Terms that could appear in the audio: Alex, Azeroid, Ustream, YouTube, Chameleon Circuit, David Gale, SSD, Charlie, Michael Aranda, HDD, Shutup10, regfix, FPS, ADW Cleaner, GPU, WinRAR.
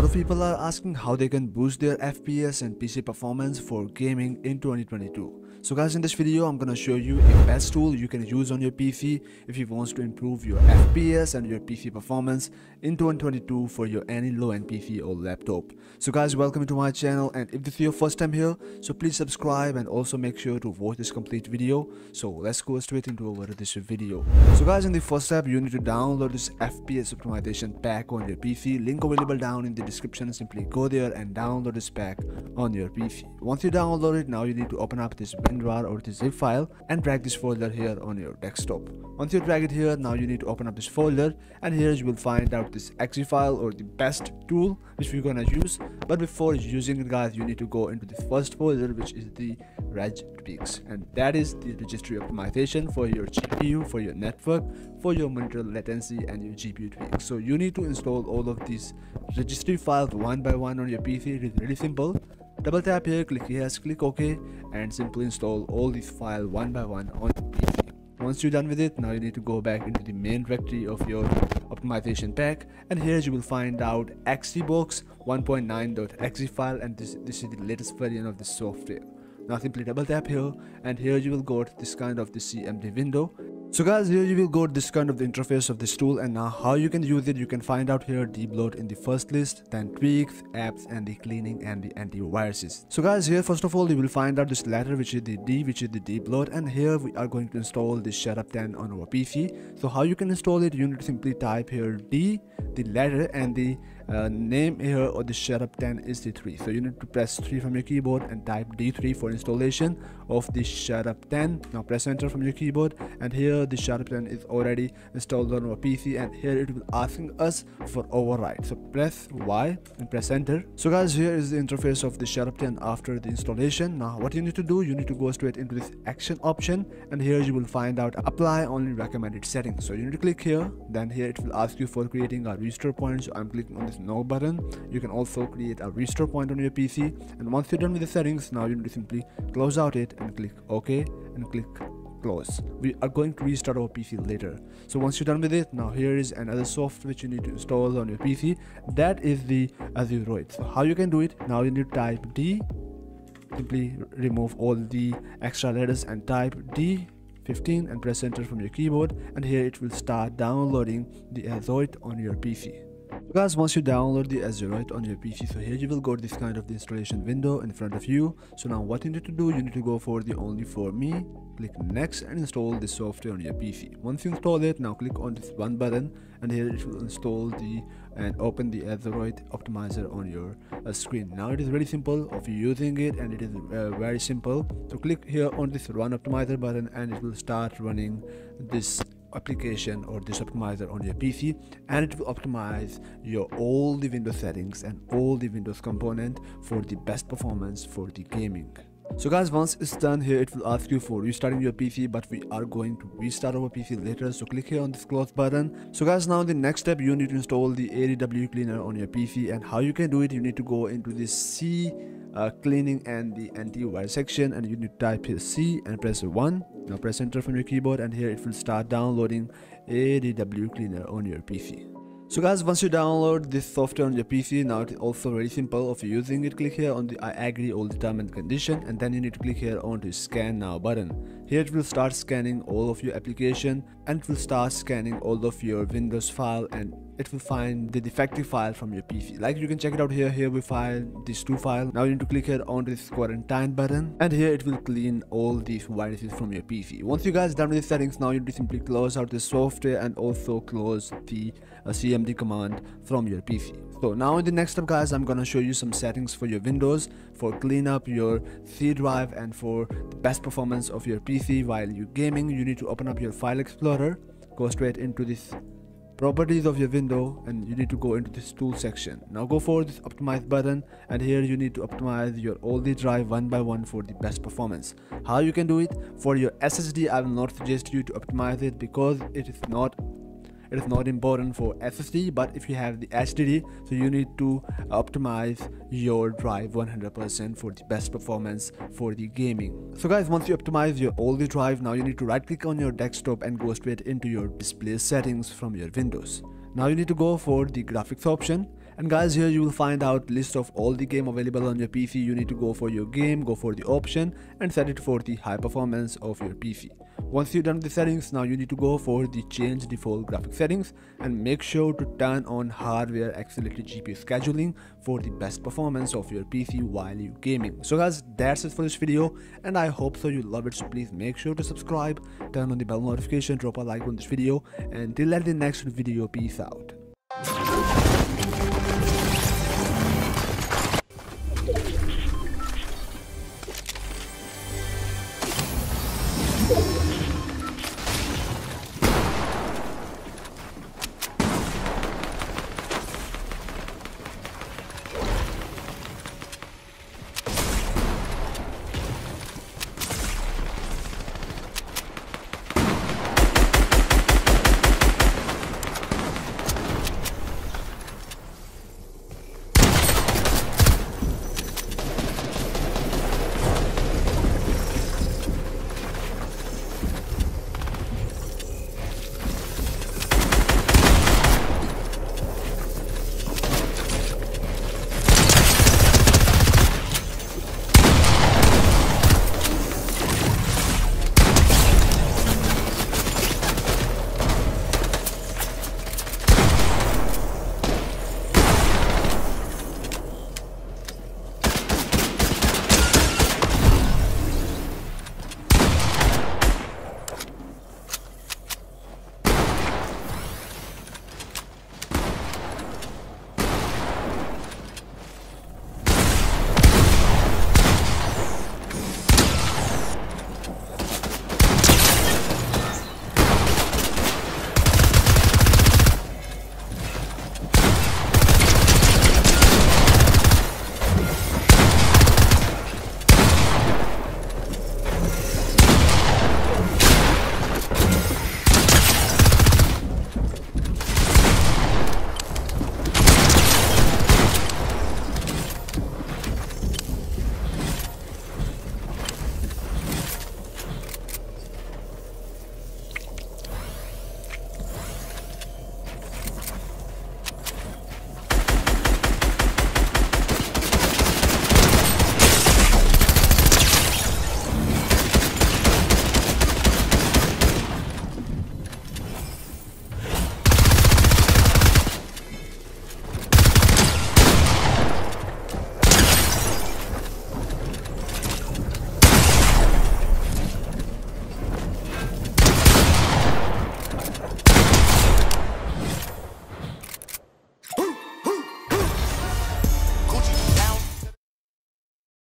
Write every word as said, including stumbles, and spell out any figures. lot of people are asking how they can boost their F P S and P C performance for gaming in twenty twenty-two. So guys, in this video I'm gonna show you a best tool you can use on your P C if you want to improve your F P S and your P C performance in twenty twenty-two for your any low-end P C or laptop. So guys, welcome to my channel, and if this is your first time here, so please subscribe and also make sure to watch this complete video. So let's go straight into over this video. So guys, in the first step you need to download this F P S optimization pack on your P C, link available down in the description. Simply go there and download this pack on your P C. Once you download it, now you need to open up this WinRAR or this zip file and drag this folder here on your desktop. Once you drag it here, now you need to open up this folder, and here you will find out this .exe file or the best tool which we're gonna use. But before using it guys, you need to go into the first folder, which is the regfix, and that is the registry optimization for your G P U, for your network, for your monitor latency and your G P U tweaks. So you need to install all of these registry files one by one on your P C. It is really simple. Double tap here, click yes, click OK, and simply install all these files one by one on your P C. Once you're done with it, now you need to go back into the main directory of your optimization pack, and here you will find out XEbox one point nine.exe file, and this, this is the latest version of the software. Now simply double tap here, and here you will got this kind of the C M D window. So guys, here you will go to this kind of the interface of this tool, and now how you can use it you can find out here. Deep load in the first list, then tweaks, apps, and the cleaning and the antiviruses. So guys, here first of all you will find out this letter which is the D, which is the deep load, and here we are going to install the Shutup ten on our P C. So how you can install it, you need to simply type here D, the letter, and the uh, name here or the Shutup ten is the three. So you need to press three from your keyboard and type D three for installation of the Shutup ten. Now press enter from your keyboard, and here the Shutup ten is already installed on our P C, and here it will asking us for override. So press Y and press enter. So guys, here is the interface of the Shutup ten after the installation. Now what you need to do, you need to go straight into this action option, and here you will find out apply only recommended settings. So you need to click here, then here it will ask you for creating a restore point. So I'm clicking on this no button. You can also create a restore point on your P C, and once you're done with the settings, now you need to simply close out it and click OK and click close. We are going to restart our P C later. So once you're done with it, now here is another software which you need to install on your P C, that is the Azeroid. So how you can do it, now you need to type D, simply remove all the extra letters and type D fifteen and press enter from your keyboard, and here it will start downloading the Azeroid on your P C. Guys, once you download the Azeroid on your P C, so here you will got this kind of the installation window in front of you. So now what you need to do, you need to go for the only for me, click next, and install the software on your P C. Once you install it, now click on this one button, and here it will install the and open the Azeroid optimizer on your uh, screen. Now it is very simple of using it, and it is uh, very simple. So click here on this run optimizer button, and it will start running this application or this optimizer on your P C, and it will optimize your all the Windows settings and all the Windows component for the best performance for the gaming. So guys, once it's done, here it will ask you for restarting your P C, but we are going to restart our P C later, so click here on this close button. So guys, now the next step, you need to install the A D W Cleaner on your P C, and how you can do it, you need to go into this C uh, cleaning and the antivirus section, and you need to type here C and press one. Now press enter from your keyboard, and here it will start downloading A D W Cleaner on your P C. So guys, once you download this software on your P C, now it is also very simple of using it. Click here on the I agree all the term and condition, and then you need to click here on the scan now button. Here it will start scanning all of your application, and it will start scanning all of your Windows file, and it will find the defective file from your P C. Like you can check it out here, here we find these two files. Now you need to click here on this quarantine button, and here it will clean all these viruses from your P C. Once you guys done with the settings, now you need to simply close out the software and also close the uh, C M D the command from your P C. So now in the next step guys, I'm gonna show you some settings for your Windows for clean up your C drive and for the best performance of your P C while you gaming. You need to open up your file explorer, go straight into this properties of your window, and you need to go into this tool section. Now go for this optimize button, and here you need to optimize your all the drive one by one for the best performance. How you can do it? For your S S D, I will not suggest you to optimize it because it is not It is not important for S S D, but if you have the H D D, so you need to optimize your drive one hundred percent for the best performance for the gaming. So guys, once you optimize your all the drive, now you need to right click on your desktop and go straight into your display settings from your Windows. Now you need to go for the graphics option, And guys, here you will find out list of all the game available on your P C. You need to go for your game, go for the option and set it for the high performance of your P C. Once you've done the settings, now you need to go for the change default graphic settings and make sure to turn on hardware accelerated G P U scheduling for the best performance of your P C while you gaming. So guys, that's it for this video and I hope so you love it. So please make sure to subscribe, turn on the bell notification, drop a like on this video, and till at the next video, peace out.